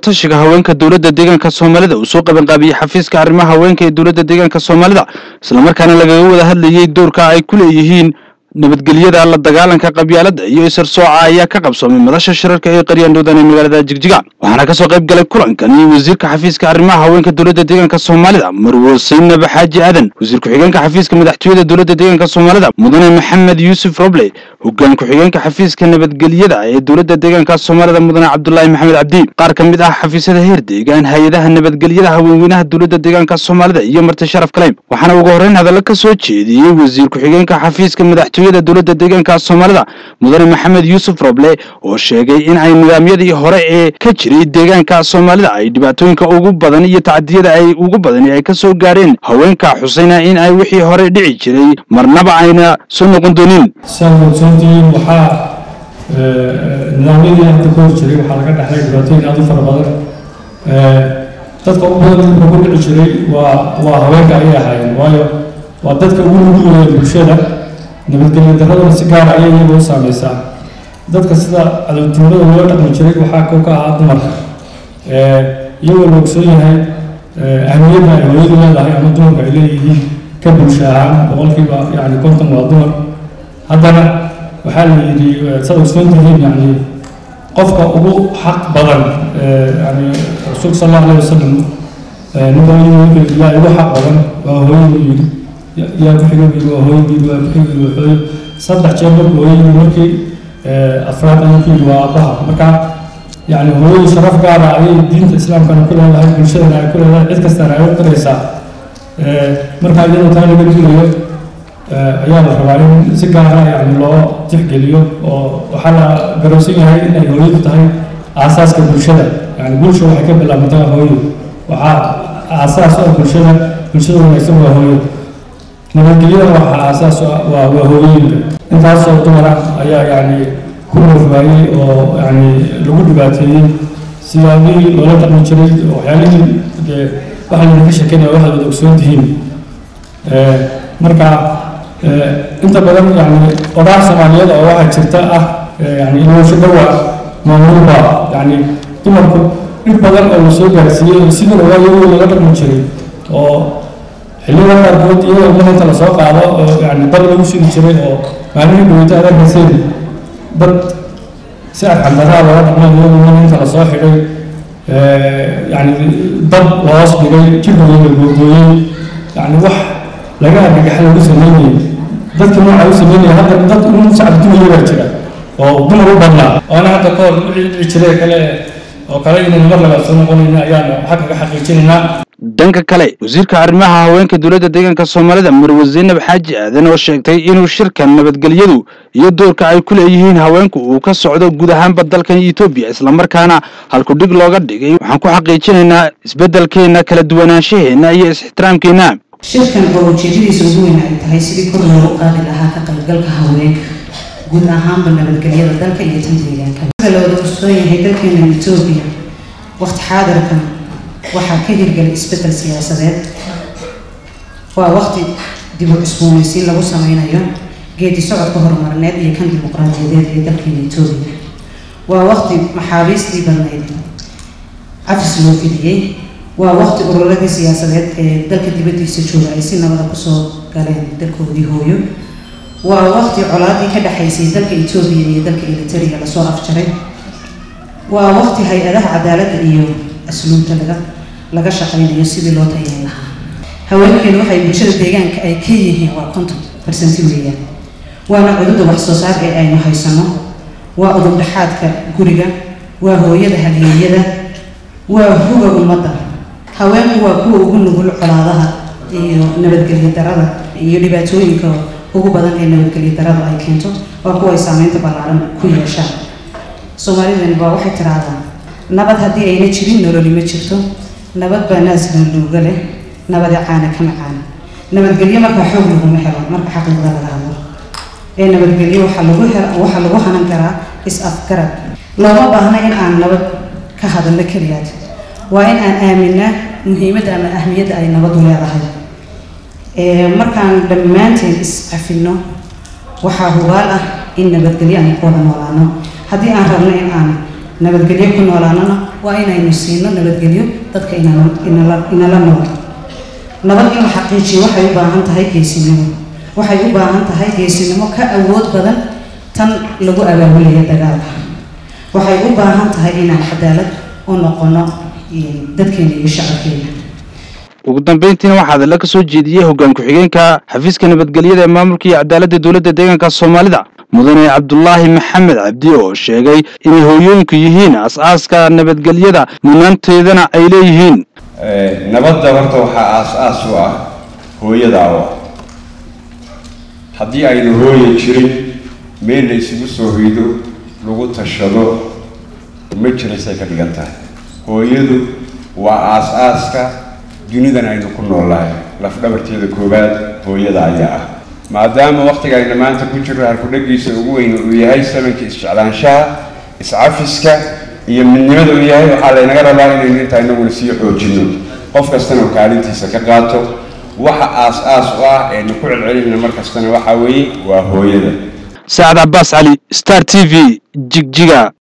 wadatashiga haweenka dawladda deegaanka Soomaalida oo soo qaban qaabiyay xafiiska arrimaha haweenka ee dawladda deegaanka Soomaalida isla markaana laga wada hadlayay doorka ay ku leeyihiin nabadgelyada la dagaalanka qabyaaladda iyo isar sooca ayaa ka qabsoomay madasha shirarka ee qariyandoodan ee magaalada Jigjiga waxaana ka soo qayb galay kulankani wasiirka xafiiska arrimaha haweenka dawladda deegaanka Soomaalida Marwo Siinab Xaaji Aadan wasiir ku xigeenka xafiiska madaxtooyada dawladda deegaanka Soomaalida Mudane Maxamed Yuusuf Roble hogaan ku xigeenka xafiiska nabadgelyada ee dawladda deegaanka Soomaalida Mudane Cabdullaahi Maxamed Cabdi qaar ka mid ah xafiisyada heer deegaan hay'adaha nabadgelyada haweenka dawladda deegaanka Soomaalida iyo marti sharaf kale waxaana ugu horeen hadal ka soo jeediyay wasiir ku xigeenka xafiiska madaxtooyada dawladda deegaanka Soomaalida Mudane Maxamed Yuusuf Roble oo sheegay in ay nidaamyadii hore ee ka jiray deegaanka Soomaalida ay dhibaatooyinka ugu badan iyo tacadiyada ay ugu badan ay ka soo gaareen haweenka xusayna in ay wixii hore dhici jiray marnaba ayna soo noqon doonin نبدأ نتكلم عن سكان عيني وسامي سا. ده كسرة على التمرد والوقت المشترك وحقوق عاطمة. يوم المقصود هاي أهميتها لا هي عمدون بعليه كبشاعة وقلبي يعني كنت مواطن. هذا وحال اللي صار وصلني يعني قفقة أبو حق بدل يعني رسول صلى الله عليه وسلم نبغي لا أبو حق بدل وهو يا بحجم الوهاي بحجم الوهاي صدق جنب الوهاي مركي أفراد أنكي وأبها مكان يعني هو شرف قاعد عليه دين الإسلام كان كل هذا هاي كل شيء هاي كل هذا إتكسر عليه تريسا مركي جنب ثاني بيجي أيام الربعين سكانها يعني الله تحكي اليوم وحلا جروسين هاي إن الوهاي تهاي أساس كل شيء يعني كل شيء حكي بالله متى هاي وع أساس كل شيء ما يسمى هاي نبدأ على أساس وهوية. أنت أصلاً تمرح يعني كل رفاهي ويعني لوجود باتي سيادي ولا تمن شريط وحالياً واحد من الأشياء كنا واحد من الأسودين. مركع أنت بدل يعني وراء سماليات أو واحد شرطة يعني إنه شو دوا موهوبة يعني تمركب بدل أو سوبر سيد الرواية ولا تمن شريط. اللي هو مربوط إيه والله أنت لصوق على يعني ضرب وش يشريه أو معنيه بيوت هذا حسين ضرب ساعة عند هذا وهذا من يوم من أنت لصوق عليه يعني ضرب واسب عليه كل يوم بالبوضوعين يعني وح لقاه بيجحل وسميني ضد نوع وسميني هذا ضد من ساعة بدون يوم يشريه أو بدون ربع لا أنا حتى قال يشريه كله أو كله إنه مرة بس أنا قلنا إنه يعني حق يشرينا danka kale wasiirka arrimaha haweenka dawladda deegaanka Soomaalida Marwo Siinab Xaaji Aadan oo sheegtay inuu shirka nabadgelyadu iyo doorka ay ku leeyihiin haweenku uu ka socdo guud ahaan dalka Itoobiya isla markaana halku dhig looga dhigay waxaan ku xaqiijinaynaa isbeddelkeena kala duwanaanshaheena iyo is-ixtiraamkeena shirkan oo jeedadiisa ugu weyn ay tahay sidii kor loogu qaadi lahaa ka qaybgalka haweenka guud ahaan nabadgelyada dalka iyo tan deegaanka looga sooyay dalkeena Itoobiya waqti xaadirkan waxaa ka hirgelay isbedel siyaasadeed waa waqti dib u cusboonaysiin lagu samaynayo geedi socodka horumarineed iyo kan dimuqraadiyadeed ee dalkeena Itoobiya waa waqti maxaabiistii badnayd cafis loo fidiyey waa waqti ururadii siyaasadeed ee dalka dibaddiisa jooga ay si nabada kusoo galeen dalkoodii hooyo waa waqti colaadii ka dhexaysay dalka Itoobiya iyo dalka Eritrea lasoo afjaray waa waqti hay-adaha cadaaladda iyo asluunta laga shaqeynayo sidii loo tayeyn lahaa haweenkeenu waxay bulshada deegaanka ay ka yihiin waa 50% weeyaan waana cudurada wax soo saar ee aynu haysano waa udub dhaxaadka guriga waa hooyada haleeyada waa huga ummadda haweenku waa kuwa ugu nugul colaadaha iyo nabadgelyo darada iyo dhibaatooyinka ugu badan ee nabadgelyo darada ay keento waa kuwa saameynta balaaran ku yeeshaan Soomaalidu waa waxay tiraadaan نبض هدي أين تشرين نورلي ما تشرتو نبض بناس نلوجله نبض عانا كم عانا نبض قليل مركب حوله محرم مركب حقل ضرب العمر إن نبض قليل وحلوه هنكره إسأفكره لو ما بهنا إن عن نبض كهذا الكريات وإن عن آمنة مهمة أن أهمية أي نبض ولا ظهر مركان دمانتي إسأفنه وحاوله إن نبض قليل أن يكون ولا نو هدي عن ربنا إن عنا نبدأ كلية كنا ولا ننا وأين نسينا نبتجنيه تذكر إن لا نور نبتجنيه حقيقي وحيبقى عن تهيئ كيسينه وحيبقى عن تهيئ كيسينه كأود بدل تن لجوء أبوه يتجاوب وحيبقى عن تهيئنا الحدالة ونقنا تذكر يشعرنا وقدام بينتين واحد لك سو جديه وقام كحجين كحفيز كنبتجليه مملكة عدالة دولة دين كالصومالي دا مدني عبد الله محمد عبديو الشيخي إنه يوم كيهين أساس كنبتجليه منانته ذنا إليهين نبضة برتوح أساسه هو يدعوه حدي عينه هو يشري من يسمو سويدو لغة الشدو متشري سكان جنته هو يدو وأساس ك دنيا نحن كنا الله لفظ برتيه الكوبات هو يدعيه ما دام وقتك أنا ما أنت كنت تروح كل جيس وقوين وياي سمك إسعلان شا إسعفسك يمن يمد وياي على نجار الله اللي تاينه ونسيه وجنود قف كستنو كاريتي سكعاتو وح أس أس وح نقول العلم إن مركز كنا وحوي وهو يدا سعد عباس علي ستار تي في جيجا